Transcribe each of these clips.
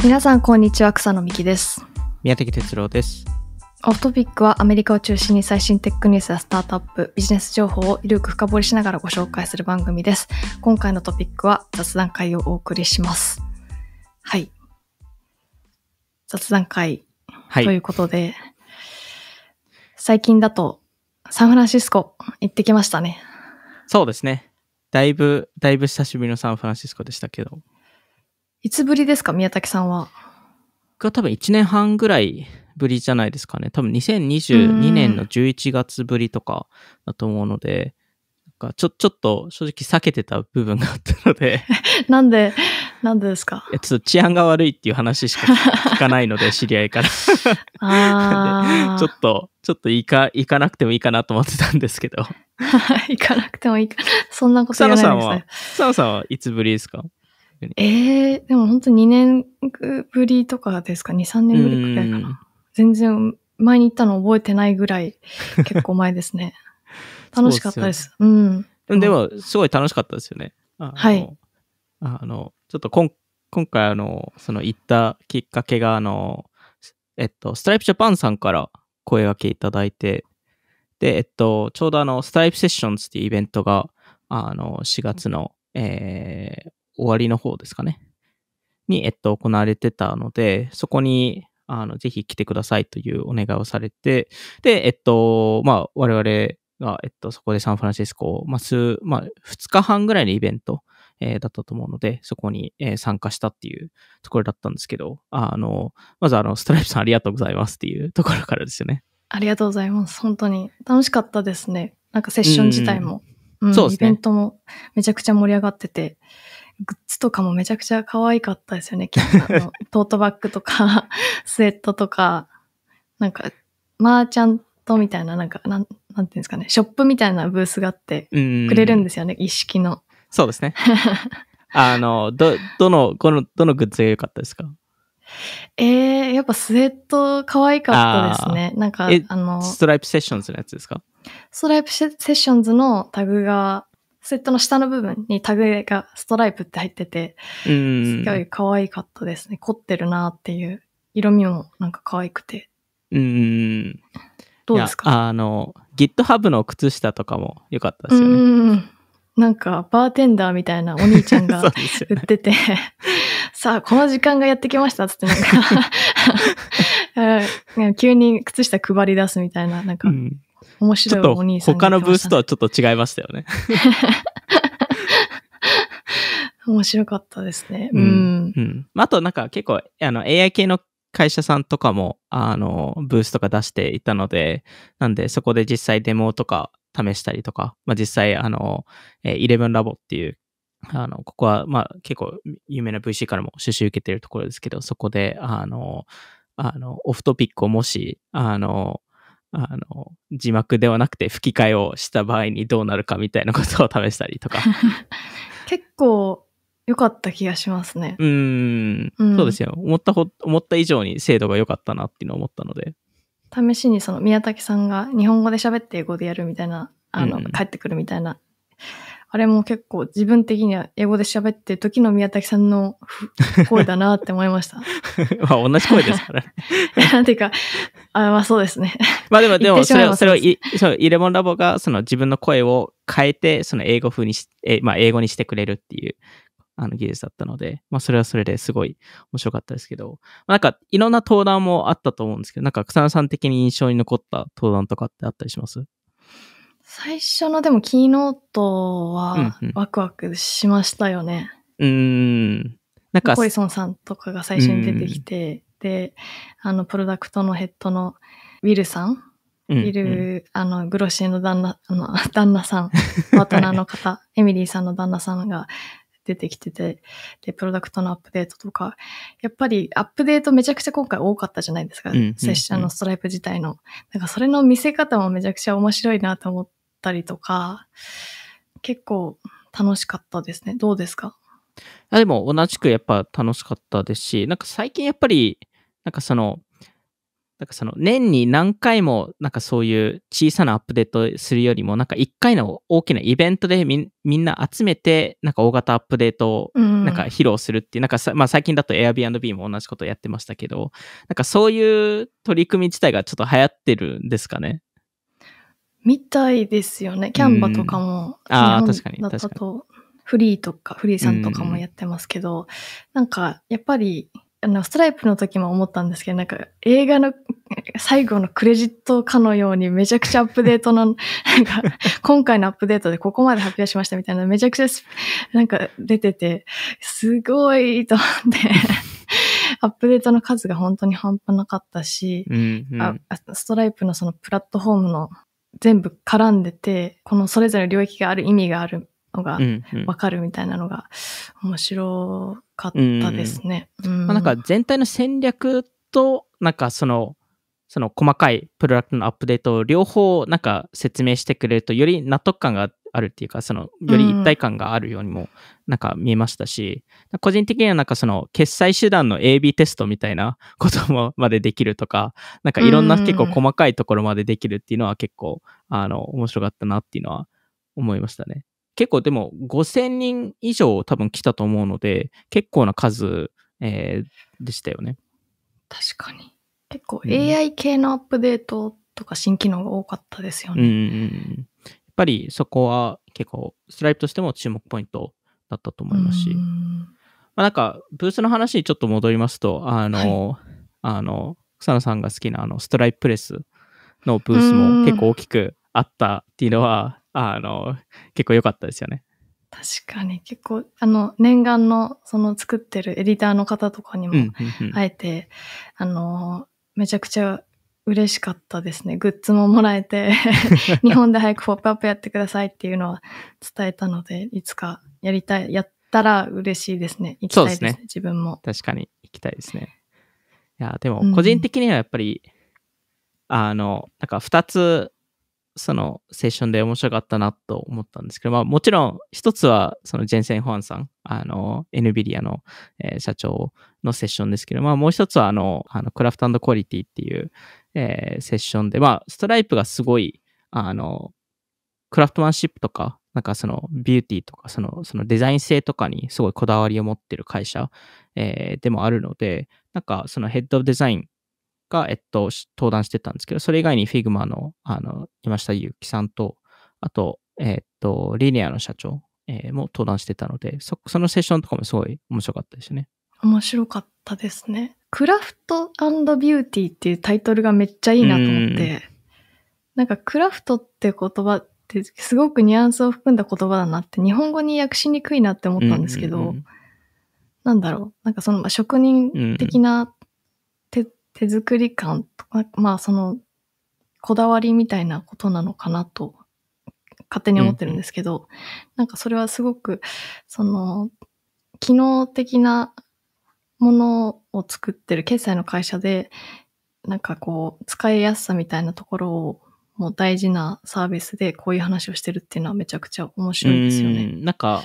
皆さんこんにちは、草野美希です。宮崎哲郎です。オフトピックはアメリカを中心に最新テックニュースやスタートアップ、ビジネス情報を緩く深掘りしながらご紹介する番組です。今回のトピックは雑談会をお送りします。はい、雑談会ということで、はい、最近だとサンフランシスコ行ってきましたね。そうですね。だいぶ久しぶりのサンフランシスコでしたけど。いつぶりですか、宮崎さんは。僕は多分1年半ぐらいぶりじゃないですかね。多分2022年の11月ぶりとかだと思うので、なんかちょっと正直避けてた部分があったのでなんでですか。ちょっと治安が悪いっていう話しか聞かないので知り合いからあちょっと行かなくてもいいかなと思ってたんですけど行かなくてもいいかな、そんなこと言わないですね。佐野さんはいつぶりですか。でも本当に2年ぶりとかですか。 2,3 年ぶりくらいかな。全然前に行ったの覚えてないぐらい結構前ですね楽しかったです。でもすごい楽しかったですよね。はい。ちょっと今回その行ったきっかけがストライプジャパンさんから声掛けいただいて、でちょうどストライプセッションズっていうイベントが4月の、終わりの方ですかねに行われてたので、そこにぜひ来てくださいというお願いをされて、でまあ我々が、そこでサンフランシスコを、2日半ぐらいのイベント、だったと思うので、そこに、参加したっていうところだったんですけど、まずストライプさんありがとうございますっていうところからですよね。ありがとうございます。本当に楽しかったですね。なんかセッション自体も、そうですね、イベントもめちゃくちゃ盛り上がってて、グッズとかもめちゃくちゃ可愛かったですよね。トートバッグとか、スウェットとか、なんか、マーチャントみたいな、なんか、なんていうんですかね、ショップみたいなブースがあってくれるんですよね、一式の。そうですね。どのグッズが良かったですか。やっぱスウェット可愛かったですね。なんかストライプセッションズのやつですか。ストライプセッションズのタグが、スウェットの下の部分にタグがストライプって入ってて、すごい可愛かったですね。凝ってるなっていう、色味もなんか可愛くて。どうですか。GitHub の靴下とかも良かったですよね。なんかバーテンダーみたいなお兄ちゃんが売ってて、ね、さあこの時間がやってきましたっつって、なんか急に靴下配り出すみたいな、なんか面白いお兄さんが、他のブースとはちょっと違いましたよね面白かったですね。あとなんか結構AI 系の会社さんとかもブースとか出していたので、なんでそこで実際デモとか試したりとか、実際11ラボっていうここは結構有名な VC からも収集受けてるところですけど、そこでオフトピックをもし字幕ではなくて吹き替えをした場合にどうなるかみたいなことを試したりとか結構良かった気がしますね。そうですよ。思った以上に精度が良かったなっていうのを思ったので、試しにその宮崎さんが日本語で喋って英語でやるみたいな、帰ってくるみたいな、あれも結構自分的には英語で喋ってる時の宮崎さんの声だなって思いましたまあ同じ声ですからなんていうか、そうですねでもそれをイレモンラボがその自分の声を変えて、その英語風に英語にしてくれるっていう技術だったので、それはそれですごい面白かったですけど、なんかいろんな登壇もあったと思うんですけど、なんか草野さん的に印象に残った登壇とかってあったりします？最初のでもキーノートはワクワクしましたよね。なんかコリソンさんとかが最初に出てきて、でプロダクトのヘッドのウィルさん、グロッシーの旦那さん、パートナーの方エミリーさんの旦那さんが出てきてて、でプロダクトのアップデートとか、やっぱりアップデートめちゃくちゃ今回多かったじゃないですか、セッションのストライプ自体の。なんかそれの見せ方もめちゃくちゃ面白いなと思ったりとか、結構楽しかったですね。どうですか？でも同じくやっぱ楽しかったですし、なんか最近やっぱりなんかそのなんかその年に何回もなんかそういう小さなアップデートするよりもなんか1回の大きなイベントでみんな集めてなんか大型アップデートをなんか披露するっていう、なんかまあ最近だと Airbnb も同じことやってましたけど、なんかそういう取り組み自体がちょっと流行ってるんですかね。みたいですよね。キャンバとかも日本だったとフリーとかフリーさんとかもやってますけど、なんかやっぱりストライプの時も思ったんですけど、なんか映画の最後のクレジットかのようにめちゃくちゃアップデートのなんか今回のアップデートでここまで発表しましたみたいなめちゃくちゃなんか出てて、すごいと思ってアップデートの数が本当に半端なかったし、ストライプのそのプラットフォームの全部絡んでて、このそれぞれの領域がある意味があるのがわかるみたいなのが面白かったですね。まあ、なんか全体の戦略となんかその細かいプロダクトのアップデートを両方なんか説明してくれるとより納得感があるっていうか、そのより一体感があるようにもなんか見えましたし、個人的にはなんかその決済手段の A/B テストみたいなこともまでできるとか、なんかいろんな結構細かいところまでできるっていうのは結構面白かったなっていうのは思いましたね。結構でも5000人以上多分来たと思うので結構な数、でしたよね。確かに結構 AI 系のアップデートとか新機能が多かったですよね。やっぱりそこは結構ストライプとしても注目ポイントだったと思いますし、まあ、なんかブースの話にちょっと戻りますと、はい、草野さんが好きなストライププレスのブースも結構大きくあったっていうのは結構良かったですよね。確かに結構念願のその作ってるエディターの方とかにも会えて、めちゃくちゃ嬉しかったですね。グッズももらえて日本で早くポップアップやってくださいっていうのは伝えたので、いつかやったら嬉しいですね。行きたいですね、自分も。確かに行きたいですね。いやでも個人的にはやっぱり、なんか2つそのセッションで面白かったなと思ったんですけど、まあ、もちろん一つはそのジェンセン・ホアンさん、Nvidia の、社長のセッションですけど、まあ、もう一つはクラフト&クオリティっていう、セッションで、まあ、ストライプがすごいクラフトマンシップとか、なんかそのビューティーとかそのデザイン性とかにすごいこだわりを持ってる会社、でもあるので、なんかそのヘッドオブデザインが、登壇してたんですけど、それ以外に Figma の、山下ゆうきさんと、あと、Linear の社長、も登壇してたので、そのセッションとかもすごい面白かったですね。面白かったですね。クラフト&ビューティーっていうタイトルがめっちゃいいなと思って、なんかクラフトって言葉ってすごくニュアンスを含んだ言葉だなって、日本語に訳しにくいなって思ったんですけど、なんだろう、なんかその、まあ、職人的な手作り感とか、まあそのこだわりみたいなことなのかなと勝手に思ってるんですけど、なんかそれはすごくその機能的なものを作ってる決済の会社で、なんかこう使いやすさみたいなところをもう大事なサービスでこういう話をしてるっていうのはめちゃくちゃ面白いですよね。なんか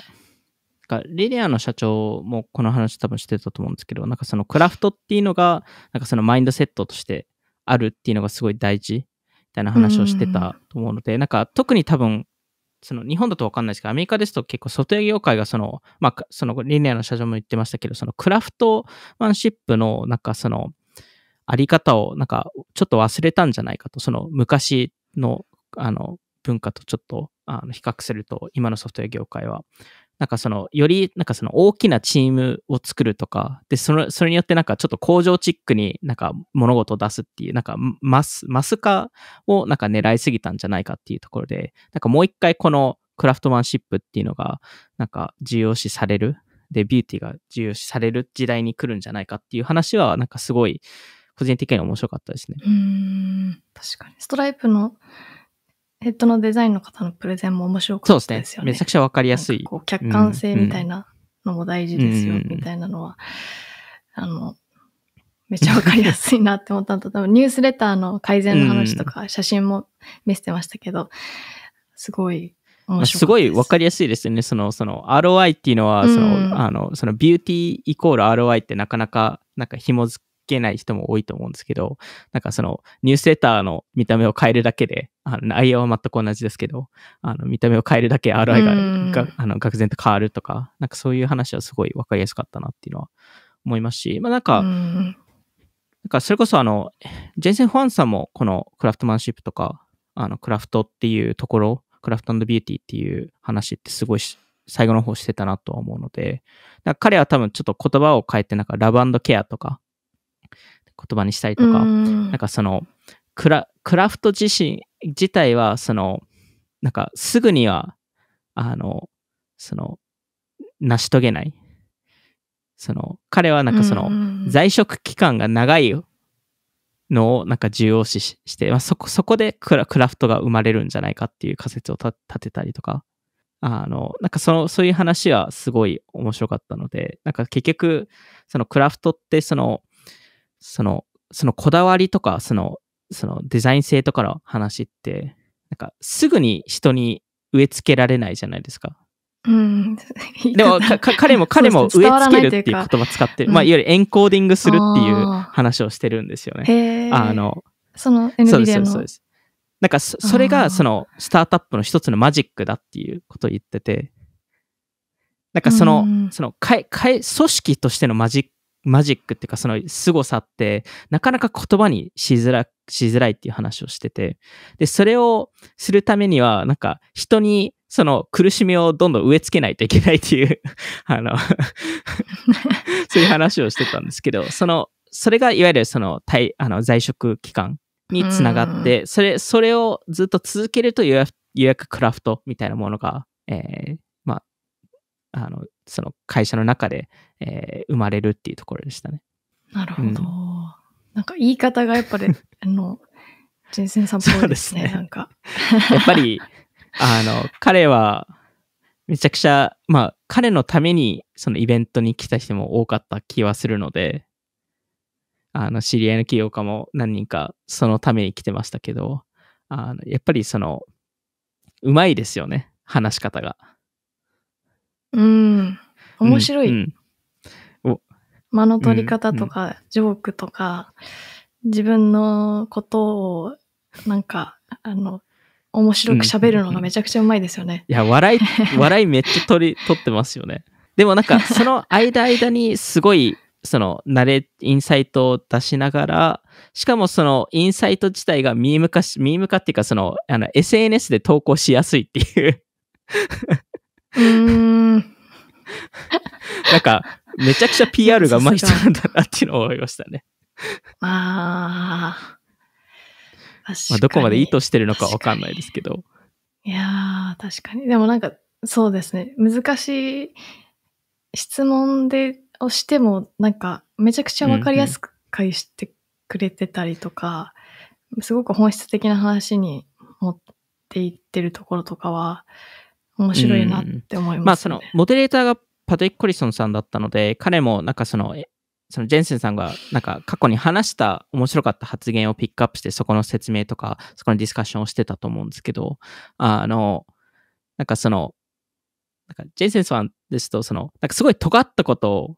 リニアの社長もこの話多分してたと思うんですけど、なんかそのクラフトっていうのがなんかそのマインドセットとしてあるっていうのがすごい大事みたいな話をしてたと思うので、なんか特に多分その日本だと分かんないですけど、アメリカですと結構ソフトウェア業界がまあそのリニアの社長も言ってましたけど、そのクラフトマンシップのなんかそのあり方をなんかちょっと忘れたんじゃないかと、その昔の文化とちょっと比較すると今のソフトウェア業界は。なんかそのよりなんかその大きなチームを作るとかで、それによってなんかちょっと工場チックになんか物事を出すっていう、なんかマス化をなんか狙いすぎたんじゃないかっていうところで、なんかもう一回このクラフトマンシップっていうのがなんか重要視される、でビューティーが重要視される時代に来るんじゃないかっていう話はなんかすごい個人的に面白かったですね。確かにストライプのヘッドのデザインの方のプレゼンも面白かったですよね。そうですね。めちゃくちゃわかりやすい。こう客観性みたいなのも大事ですよ、みたいなのは、めちゃわかりやすいなって思ったのと、多分ニュースレターの改善の話とか、写真も見せてましたけど、すごい面白かったです。すごいわかりやすいですよね。その ROI っていうのは、そのビューティーイコール ROI ってなかなか紐づけない人も多いと思うんですけど、なんかそのニュースレターの見た目を変えるだけで、内容は全く同じですけど、見た目を変えるだけ ROI が愕然と変わるとか、なんかそういう話はすごい分かりやすかったなっていうのは思いますし、まあなんかそれこそジェイセン・ファンさんもこのクラフトマンシップとか、クラフトっていうところ、クラフト&ビューティーっていう話ってすごい最後の方してたなとは思うので、なんか彼は多分ちょっと言葉を変えて、なんかラブ&ケアとか言葉にしたりとか、なんかそのクラフト自体はそのなんかすぐにはその成し遂げない、その彼はなんかその在職期間が長いのをなんか重要視して、まあ、そこでクラフトが生まれるんじゃないかっていう仮説を立てたりとか、なんかそういう話はすごい面白かったので、なんか結局そのクラフトってそのこだわりとかそのデザイン性とかの話って、なんかすぐに人に植え付けられないじゃないですか。でも彼も植え付けるっていう言葉使ってる、まあ、いわゆるエンコーディングするっていう話をしてるんですよね。その NVIDIA のそうです。なんかそれがそのスタートアップの一つのマジックだっていうことを言ってて、なんかその組織としてのマジックっていうか、その凄さってなかなか言葉にしづらいっていう話をしてて、でそれをするためにはなんか人にその苦しみをどんどん植え付けないといけないっていうそういう話をしてたんですけど、それがいわゆるその在職期間につながって、それをずっと続けるとようやくクラフトみたいなものが、その会社の中で、生まれるっていうところでしたね。なるほど。なんか言い方がやっぱりジェイセンさんっぽいですね。なんかやっぱり彼はめちゃくちゃ、まあ彼のためにそのイベントに来た人も多かった気はするので、知り合いの起業家も何人かそのために来てましたけど、やっぱりそのうまいですよね、話し方が。面白い、間の取り方とか、ジョークとか、自分のことをなんか面白く喋るのがめちゃくちゃうまいですよね。いや笑いめっちゃ取ってますよね。でもなんかその間にすごいそのインサイトを出しながら、しかもそのインサイト自体がミーム化っていうか、そのSNS で投稿しやすいっていうなんかめちゃくちゃ PR がうまい人なんだなっていうのを思いましたね。まあどこまで意図してるのかわかんないですけど。いやー確かに。でもなんかそうですね、難しい質問をしてもなんかめちゃくちゃわかりやすく返してくれてたりとか、すごく本質的な話に持っていってるところとかは面白いなって思いますね。まあそのモデレーターがパトリック・コリソンさんだったので、彼もなんかそのジェンセンさんがなんか過去に話した面白かった発言をピックアップして、そこの説明とかそこのディスカッションをしてたと思うんですけど、なんかそのなんかジェンセンさんですと、そのなんかすごい尖ったことを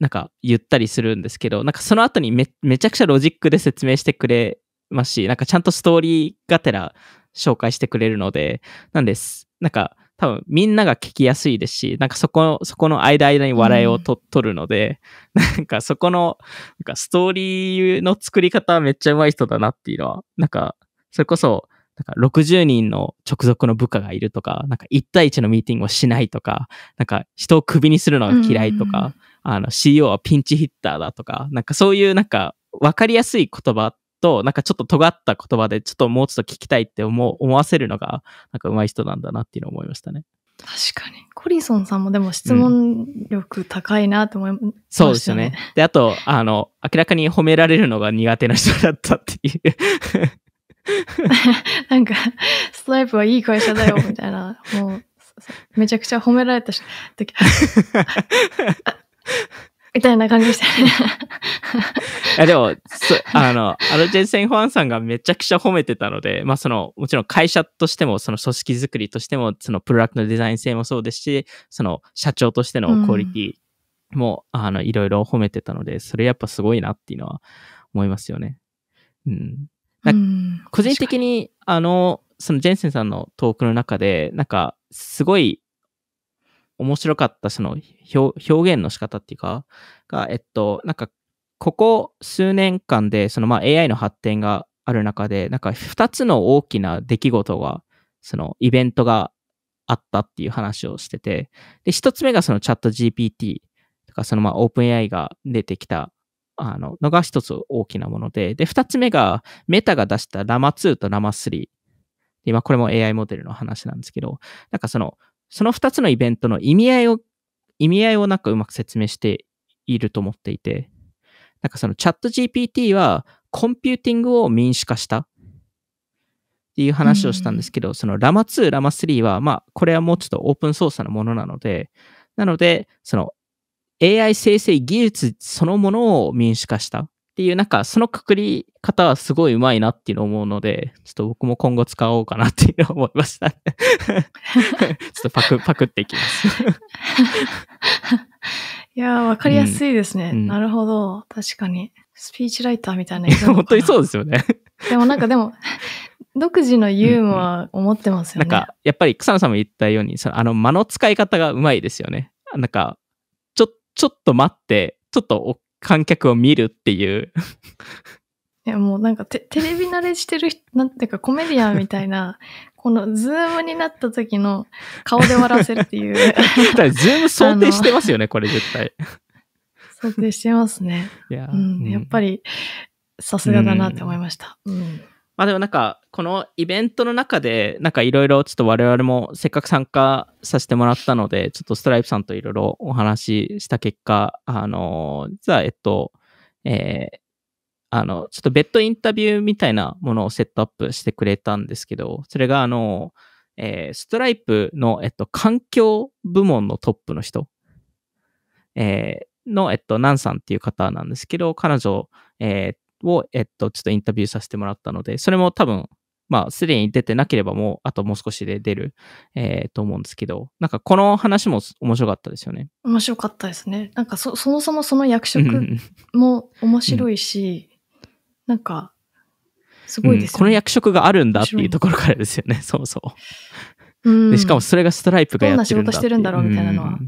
なんか言ったりするんですけど、なんかその後にめちゃくちゃロジックで説明してくれますし、なんかちゃんとストーリーがてら紹介してくれるので、なんか多分みんなが聞きやすいですし、なんかそこの間に笑いを取るので、なんかそこのなんかストーリーの作り方はめっちゃ上手い人だなっていうのは、なんかそれこそなんか60人の直属の部下がいるとか、なんか1対1のミーティングをしないとか、なんか人をクビにするのが嫌いとか、CEO はピンチヒッターだとか、なんかそういうなんか分かりやすい言葉と、なんかちょっと尖った言葉でちょっともうちょっと聞きたいって思わせるのがなんか上手い人なんだなっていうのを思いましたね。確かにコリソンさんもでも質問力高いなと思いましたね。そうですよね。であと明らかに褒められるのが苦手な人だったっていうなんかストライプはいい会社だよみたいなもうめちゃくちゃ褒められた時みたいな感じでしたね。でも、ジェイセン・ファンさんがめちゃくちゃ褒めてたので、まあもちろん会社としても、その組織づくりとしても、そのプロダクトのデザイン性もそうですし、その社長としてのクオリティもいろいろ褒めてたので、それやっぱすごいなっていうのは思いますよね。うん。なんか個人的にそのジェンセンさんのトークの中で、なんかすごい面白かったその表現の仕方っていうかが、なんかここ数年間でそのまあ AI の発展がある中で、なんか2つの大きな出来事が、そのイベントがあったっていう話をしてて、で1つ目がそのチャット GPT とかそのまあ OpenAI が出てきたのが一つ大きなもので、で2つ目がメタが出したラマ2とラマ3。今これも AI モデルの話なんですけど、なんかその2つのイベントの意味合いをなんかうまく説明していると思っていて、なんかそのチャット GPT はコンピューティングを民主化したっていう話をしたんですけど、そのラマ2、ラマ3は、まあこれはもうちょっとオープンソースなものなので、その AI 生成技術そのものを民主化したっていう、なんかそのくくり方はすごい上手いなっていうのを思うので、ちょっと僕も今後使おうかなっていうのを思いました、ね。ちょっとパクっていきます。いやー、わかりやすいですね。なるほど。確かに。スピーチライターみたいな。本当にそうですよね。でもなんか独自のユーモアを持ってますよね。なんか、やっぱり草野さんも言ったように、間の使い方がうまいですよね。なんか、ちょっと待って、ちょっと観客を見るっていう。いや、もうなんかテレビ慣れしてる人、なんていうかコメディアンみたいな、このズームになった時の顔で笑わせるっていう。ズーム想定してますよね、これ絶対。想定してますね。いや、やっぱりさすがだなって思いました。まあでもなんか、このイベントの中で、なんかいろいろちょっと我々もせっかく参加させてもらったので、ちょっとストライプさんといろいろお話しした結果、実はちょっと別途インタビューみたいなものをセットアップしてくれたんですけど、それがストライプの、環境部門のトップの人、の、ナンさんっていう方なんですけど、彼女、を、ちょっとインタビューさせてもらったので、それも多分、まあ、すでに出てなければもう、あともう少しで出る、と思うんですけど、なんかこの話も面白かったですよね。面白かったですね。なんかそもそもその役職も面白いし、なんか、すごいですね、この役職があるんだっていうところからですよね、そうそう。でしかもそれがストライプがやってるんだっていう。どんな仕事してるんだろうみたいなのは。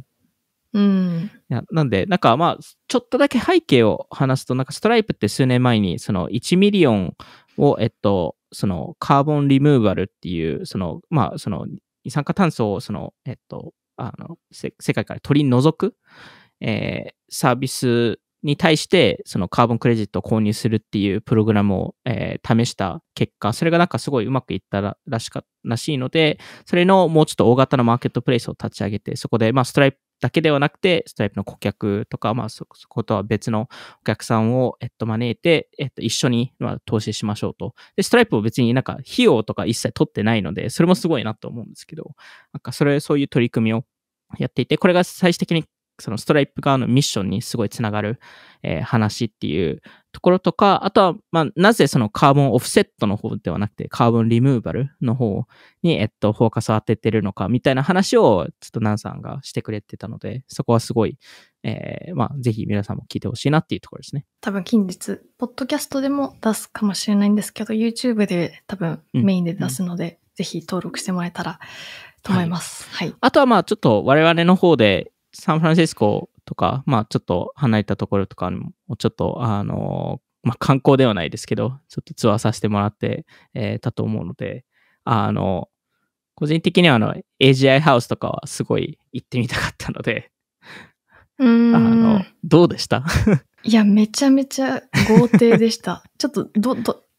いやなんで、なんかまあ、ちょっとだけ背景を話すと、なんかストライプって数年前に、その1ミリオンを、そのカーボンリムーバルっていう、その、まあ、その二酸化炭素を、その、世界から取り除く、サービスに対してそのカーボンクレジットを購入するっていうプログラムを、試した結果、それがなんかすごいうまくいったらしいので、それのもうちょっと大型のマーケットプレイスを立ち上げて、そこでまあストライプだけではなくて、ストライプの顧客とか、まあそことは別のお客さんを、招いて、一緒に、まあ、投資しましょうと。で、ストライプを別になんか費用とか一切取ってないので、それもすごいなと思うんですけど、なんかそういう取り組みをやっていて、これが最終的にそのストライプ側のミッションにすごいつながる、話っていうところとか、あとは、まあ、なぜそのカーボンオフセットの方ではなくてカーボンリムーバルの方に、フォーカスを当ててるのかみたいな話をちょっとナンさんがしてくれてたので、そこはすごい、まあ、ぜひ皆さんも聞いてほしいなっていうところですね。多分近日、ポッドキャストでも出すかもしれないんですけど、YouTube で多分メインで出すので、ぜひ登録してもらえたらと思います。はい。あとはまあ、ちょっと我々の方で、サンフランシスコとか、まあちょっと離れたところとかにもちょっとまあ観光ではないですけど、ちょっとツアーさせてもらって、たと思うので、個人的にはAGI ハウスとかはすごい行ってみたかったので、どうでした？いや、めちゃめちゃ豪邸でした。ちょっと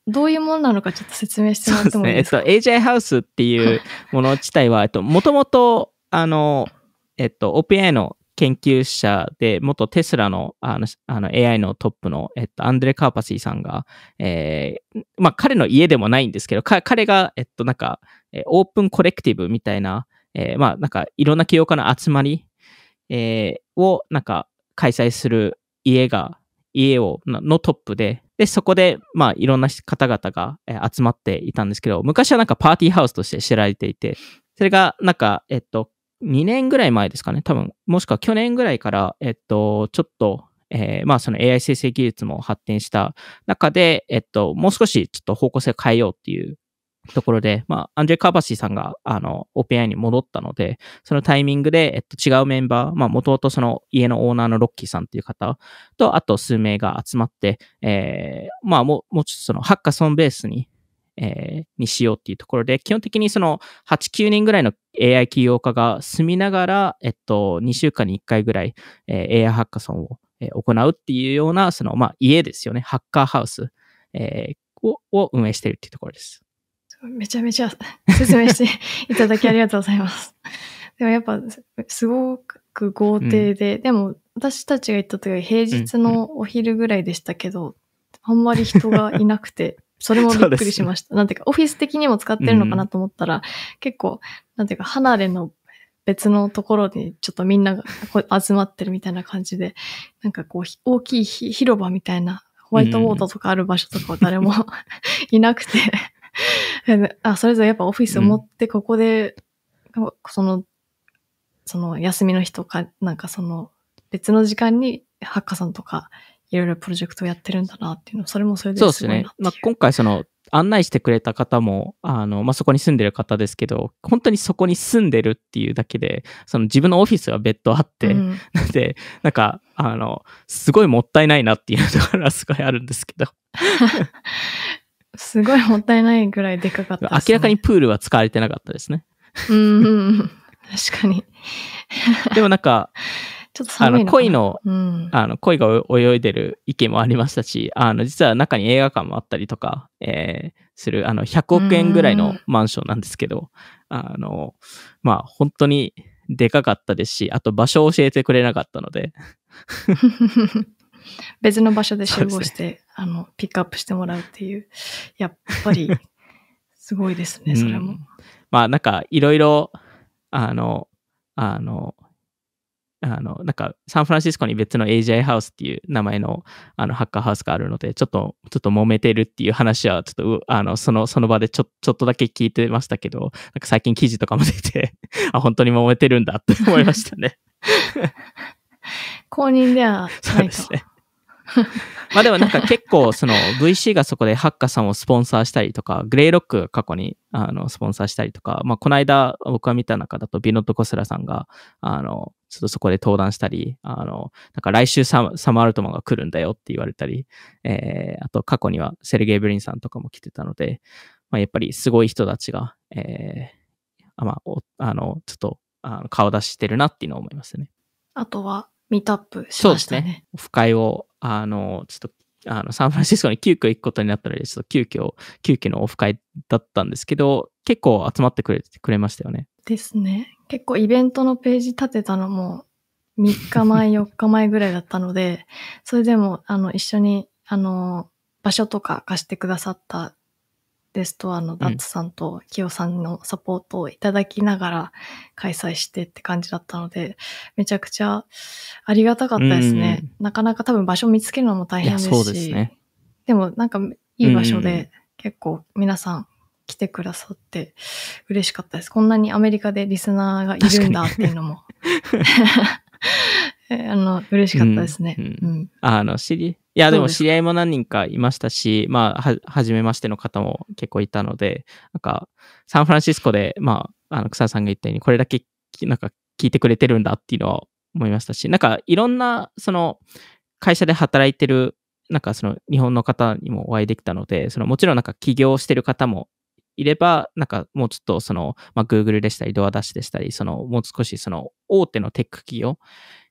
どういうものなのかちょっと説明してもらってもいいですか？そうですね。AGI ハウスっていうもの自体は、もともと、OpenAI の研究者で、元テスラの、AI のトップの、アンドレ・カーパシーさんが、まあ、彼の家でもないんですけど、彼が、なんか、オープンコレクティブみたいな、まあ、なんか、いろんな起業家の集まり、を、なんか、開催する家のトップで、そこで、まあ、いろんな方々が集まっていたんですけど、昔はなんかパーティーハウスとして知られていて、それが、なんか、2年ぐらい前ですかね、多分、もしくは去年ぐらいから、ちょっと、まあその AI 生成技術も発展した中で、もう少しちょっと方向性を変えようっていうところで、まあ、アンジェイ・カーバシーさんが、OpenAI に戻ったので、そのタイミングで、違うメンバー、まあ、もともとその家のオーナーのロッキーさんっていう方と、あと数名が集まって、まあ、もうちょっとそのハッカソンベースにしようっていうところで、基本的にその8、9人ぐらいの AI 起業家が住みながら、2週間に1回ぐらい、AI ハッカソンを行うっていうような、その、まあ、家ですよね。ハッカーハウス、を運営しているっていうところです。めちゃめちゃ説明していただきありがとうございます。でもやっぱすごく豪邸で、でも私たちが行った時は平日のお昼ぐらいでしたけど、あんまり人がいなくて、それもびっくりしました。なんていうかオフィス的にも使ってるのかなと思ったら、結構なんていうか離れの別のところにちょっとみんなが集まってるみたいな感じで、なんかこう大きい広場みたいなホワイトボードとかある場所とかは誰もいなくて、あ、それぞれやっぱオフィスを持ってここで、その休みの日とか、なんかその別の時間にハッカさんとかいろいろプロジェクトをやってるんだなっていうの、それもそれですごいなっていう。そうですね。まあ、今回その案内してくれた方も、まあ、そこに住んでる方ですけど、本当にそこに住んでるっていうだけで、その自分のオフィスは別途あって、なんで、なんか、すごいもったいないなっていうところはすごいあるんですけど。すごいもったいないぐらいでかかったです、ね。明らかにプールは使われてなかったですね。確かに。でもなんか、ちょっと寒いのかな。鯉の、鯉が泳いでる池もありましたし、実は中に映画館もあったりとか、する、100億円ぐらいのマンションなんですけど、まあ、本当にでかかったですし、あと場所を教えてくれなかったので。別の場所で集合して、ね、ピックアップしてもらうっていう、やっぱりすごいですね。それも、まあなんかいろいろなんかサンフランシスコに別の AGI ハウスっていう名前の、ハッカーハウスがあるので、ちょっと揉めてるっていう話はちょっとその場でちょっとだけ聞いてましたけど、なんか最近記事とかも出てあ、本当に揉めてるんだって思いましたね。公認ではないと。そうですね。まあでもなんか結構その VC がそこでハッカさんをスポンサーしたりとか、グレイロックが過去にスポンサーしたりとか、まあこの間僕が見た中だとビノット・コスラさんがちょっとそこで登壇したり、なんか来週サム・アルトマンが来るんだよって言われたり、あと過去にはセルゲイ・ブリンさんとかも来てたので、まあやっぱりすごい人たちが、まあちょっと顔出してるなっていうのを思いますね。あとはミートアップしましたね。そうですね。オフ会をちょっとサンフランシスコに急遽行くことになったので、ちょっと急遽のオフ会だったんですけど、結構集まってくれましたよね。ですね。結構イベントのページ立てたのも3日前4日前ぐらいだったので、それでも一緒に場所とか貸してくださったデストアのダッツさんとキヨさんのサポートをいただきながら開催してって感じだったので、めちゃくちゃありがたかったですね。なかなか多分場所見つけるのも大変ですし、そうですね、でもなんかいい場所で結構皆さん来てくださって嬉しかったです。こんなにアメリカでリスナーがいるんだっていうのも嬉しかったですね。いや、でも知り合いも何人かいましたし、まあ、初めましての方も結構いたので、なんか、サンフランシスコで、まあ、草さんが言ったように、これだけ、なんか、聞いてくれてるんだっていうのは思いましたし、なんか、いろんな、その、会社で働いてる、なんか、その、日本の方にもお会いできたので、その、もちろんなんか、起業してる方もいれば、なんか、もうちょっと、その、まあ、Google でしたり、ドアダッシュでしたり、その、もう少し、その、大手のテック企業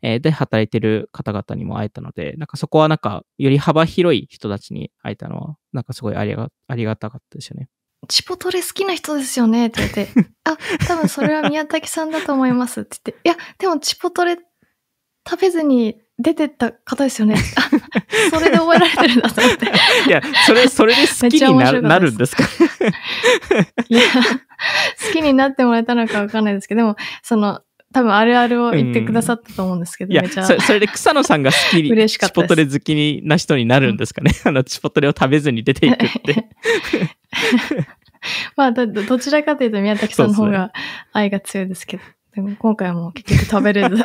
で働いてる方々にも会えたので、なんかそこはなんかより幅広い人たちに会えたのはなんかすごいありがたかったですよね。チポトレ好きな人ですよねって言って、あ、多分それは宮崎さんだと思いますって言って、いやでもチポトレ食べずに出てった方ですよね。それで覚えられてるんだと思って。いやそれで好きになるんですか。いや好きになってもらえたのかわかんないですけど、でもその。多分あるあるを言ってくださったと思うんですけど、いや、それで草野さんが好きに、チポトレ好きな人になるんですかね。チポトレを食べずに出ていくって。まあどちらかというと宮崎さんの方が愛が強いですけど、でも今回も結局食べれず、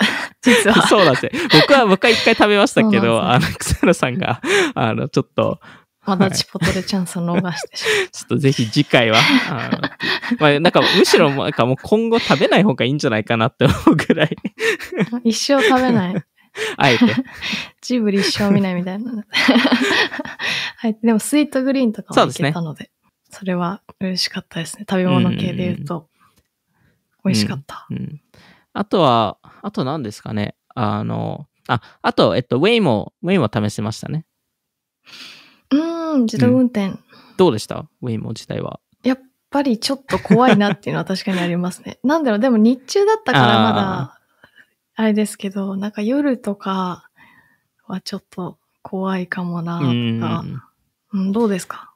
実は。そうなんですよ。僕は一回食べましたけど、ね、草野さんが、ちょっと、まだチポトレチャンスを逃してしまう。ちょっとぜひ次回は、むしろもう今後食べない方がいいんじゃないかなって思うぐらい。一生食べない。あえて。ジブリ一生見ないみたいな。はい、でもスイートグリーンとかもいけたので、それは嬉しかったですね。食べ物系で言うと、美味しかった。あと何ですかね。あと、ウェイも試してましたね。自動運転、どうでした？ウェイモ自体はやっぱりちょっと怖いなっていうのは確かにありますね。なんだろう、でも日中だったからまだあれですけど、なんか夜とかはちょっと怖いかもなとか、どうですか？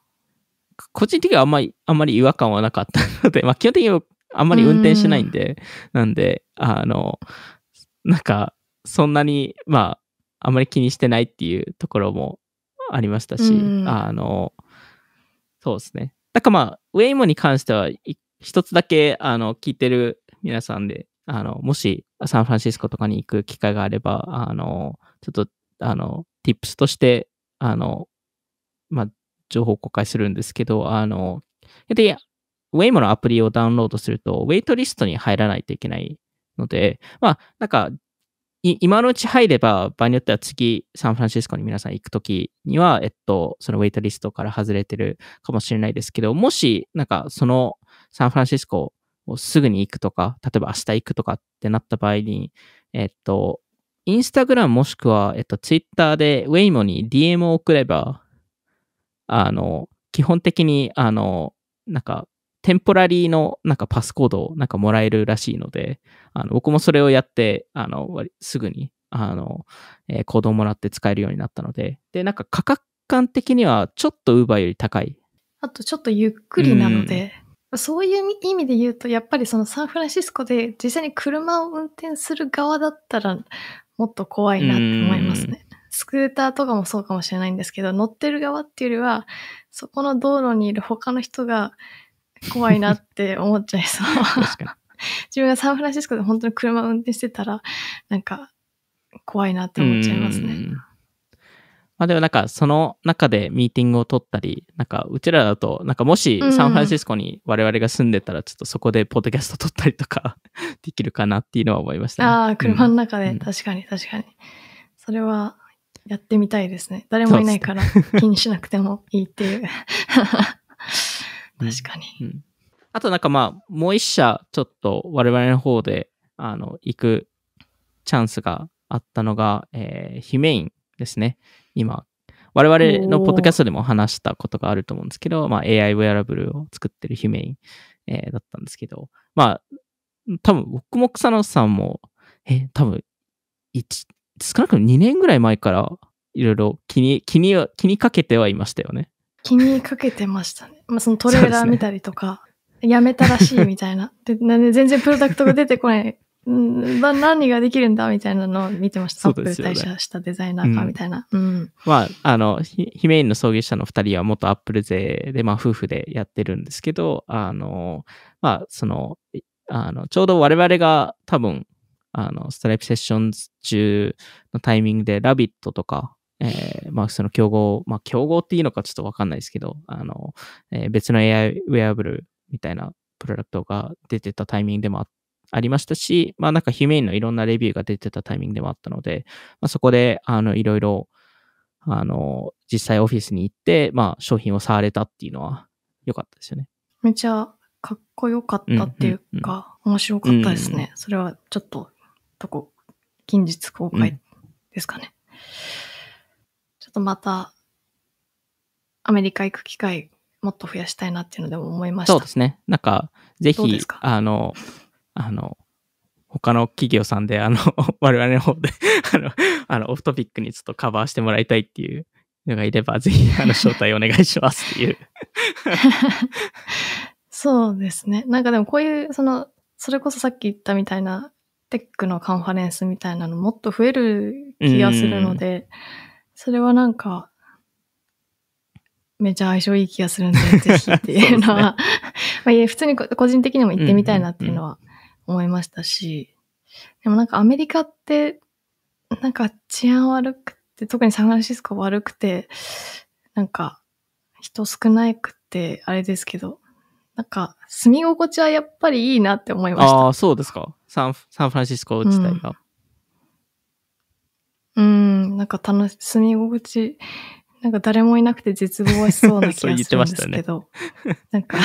個人的にはあんまり違和感はなかったので、基本的にあんまり運転しないんで、なんでなんかそんなにあんまり気にしてないっていうところもありましたし、そうですね。だからウェイモに関しては一つだけ聞いてる皆さんで、もしサンフランシスコとかに行く機会があれば、ちょっとtips として情報を公開するんですけど、でウェイモのアプリをダウンロードするとウェイトリストに入らないといけないので、なんか今のうち入れば、場合によっては次、サンフランシスコに皆さん行くときには、そのウェイトリストから外れてるかもしれないですけど、もし、なんか、そのサンフランシスコをすぐに行くとか、例えば明日行くとかってなった場合に、インスタグラムもしくは、ツイッターでウェイモに DM を送れば、基本的に、なんか、テンポラリーのなんかパスコードをなんかもらえるらしいので、僕もそれをやって、すぐに、コードをもらって使えるようになったので、で、なんか価格感的にはちょっと Uber より高い。あとちょっとゆっくりなので、そういう意味で言うと、やっぱりそのサンフランシスコで実際に車を運転する側だったら、もっと怖いなって思いますね。スクーターとかもそうかもしれないんですけど、乗ってる側っていうよりは、そこの道路にいる他の人が、怖いなって思っちゃいそう。確かに。自分がサンフランシスコで本当に車を運転してたら、なんか怖いなって思っちゃいますね。でもなんかその中でミーティングを取ったり、なんかうちらだと、なんかもしサンフランシスコに我々が住んでたら、ちょっとそこでポッドキャスト取ったりとかできるかなっていうのは思いましたね。ああ、車の中で、確かに確かに。それはやってみたいですね。誰もいないから気にしなくてもいいっていう。確かに。あとなんかもう一社ちょっと我々の方で行くチャンスがあったのが、ヒメインですね。今我々のポッドキャストでも話したことがあると思うんですけど、AI ウェアラブルを作ってるヒメイン、だったんですけど、多分僕も草野さんも多分少なくとも2年ぐらい前からいろいろ気にかけてはいましたよね。気にかけてましたね。そのトレーラー見たりとか、ね、やめたらしいみたいな。で、全然プロダクトが出てこない。何ができるんだみたいなのを見てました。アップル退社したデザイナーかみたいな。ヒメインの創業者の2人は元アップル勢で、夫婦でやってるんですけど、ちょうど我々が多分、ストライプセッション中のタイミングでラビットとか、その競合っていいのかちょっとわかんないですけど、別の AI ウェアラブルみたいなプロダクトが出てたタイミングでもありましたし、なんかヒメインのいろんなレビューが出てたタイミングでもあったので、そこで、いろいろ、実際オフィスに行って、商品を触れたっていうのは良かったですよね。めちゃかっこよかったっていうか、面白かったですね。それはちょっと、近日公開ですかね。またアメリカ行く機会もっと増やしたいなっていうのでも思いました。そうですね。なんかぜひ他の企業さんで我々の方でオフトピックにちょっとカバーしてもらいたいっていうのがいれば、ぜひ招待お願いしますっていうそうですね。なんかでもこういうそれこそさっき言ったみたいなテックのカンファレンスみたいなのもっと増える気がするので、それはなんか、めちゃ相性いい気がするんで、ぜひっていうのは、普通に個人的にも行ってみたいなっていうのは思いましたし、でもなんかアメリカってなんか治安悪くて、特にサンフランシスコ悪くて、なんか人少なくてあれですけど、なんか住み心地はやっぱりいいなって思いました。ああ、そうですか。サンフランシスコ自体が。なんか住み心地、なんか誰もいなくて絶望しそうな気がするんですけど、ね、なんか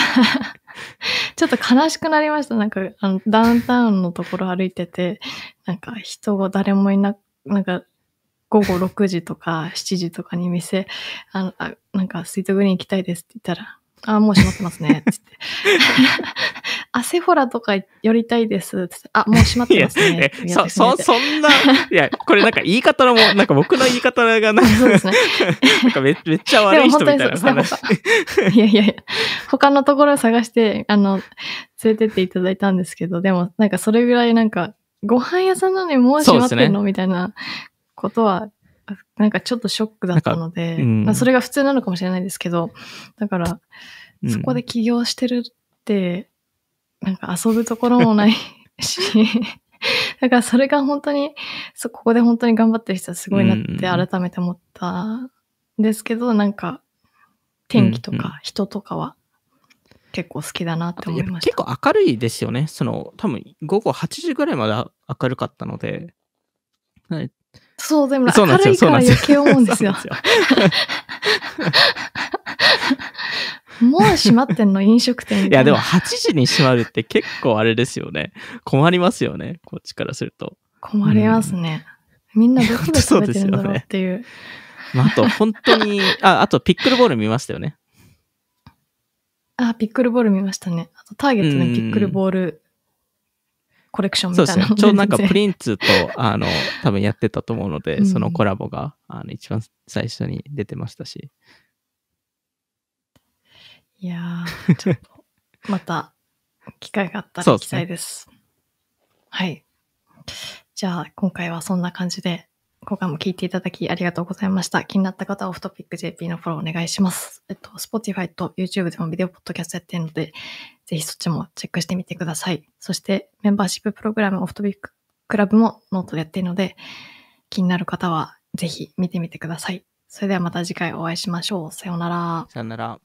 ちょっと悲しくなりました。なんかダウンタウンのところ歩いてて、なんか人が誰もいなく、なんか午後6時とか7時とかに店、なんかスイートグリーン行きたいですって言ったら、あ、もう閉まってますねって言ってあ、セフォラとか寄りたいですって言って、あ、もう閉まってますね。そんな、いや、これなんか言い方のも、なんか僕の言い方がなんかそうですね。なんかめっちゃ悪い人みたいな話。いやいやいや、他のところを探して、連れてっていただいたんですけど、でもなんかそれぐらいなんか、ご飯屋さんなのにもう閉まってんの、みたいなことは、なんかちょっとショックだったので、まあ、それが普通なのかもしれないですけど、だから、そこで起業してるって、なんか遊ぶところもないし、だからそれが本当に、ここで本当に頑張ってる人はすごいなって改めて思ったんですけど、なんか、天気とか人とかは結構好きだなって思いました。結構明るいですよね。多分午後8時ぐらいまで明るかったので、はいそう、でも明るいから余計思うんですよ。もう閉まってんの、飲食店。いや、でも8時に閉まるって結構あれですよね。困りますよね、こっちからすると。困りますね。みんなどこで食べてるんだろうっていう。まあ、あと、本当に、あとピックルボール見ましたよね。ピックルボール見ましたね。あと、ターゲットのピックルボール。コレクションみたいな。そうですね。ちょうどなんかプリンツと、多分やってたと思うので、そのコラボが、一番最初に出てましたし。いやー、ちょっと、また、機会があったら行きたいです。はい。じゃあ、今回はそんな感じで、今回も聞いていただきありがとうございました。気になった方はオフトピック JP のフォローお願いします。Spotify と YouTube でもビデオポッドキャストやってるので、ぜひそっちもチェックしてみてください。そしてメンバーシッププログラムオフトピッククラブもノートでやっているので、気になる方はぜひ見てみてください。それではまた次回お会いしましょう。さようなら。さようなら。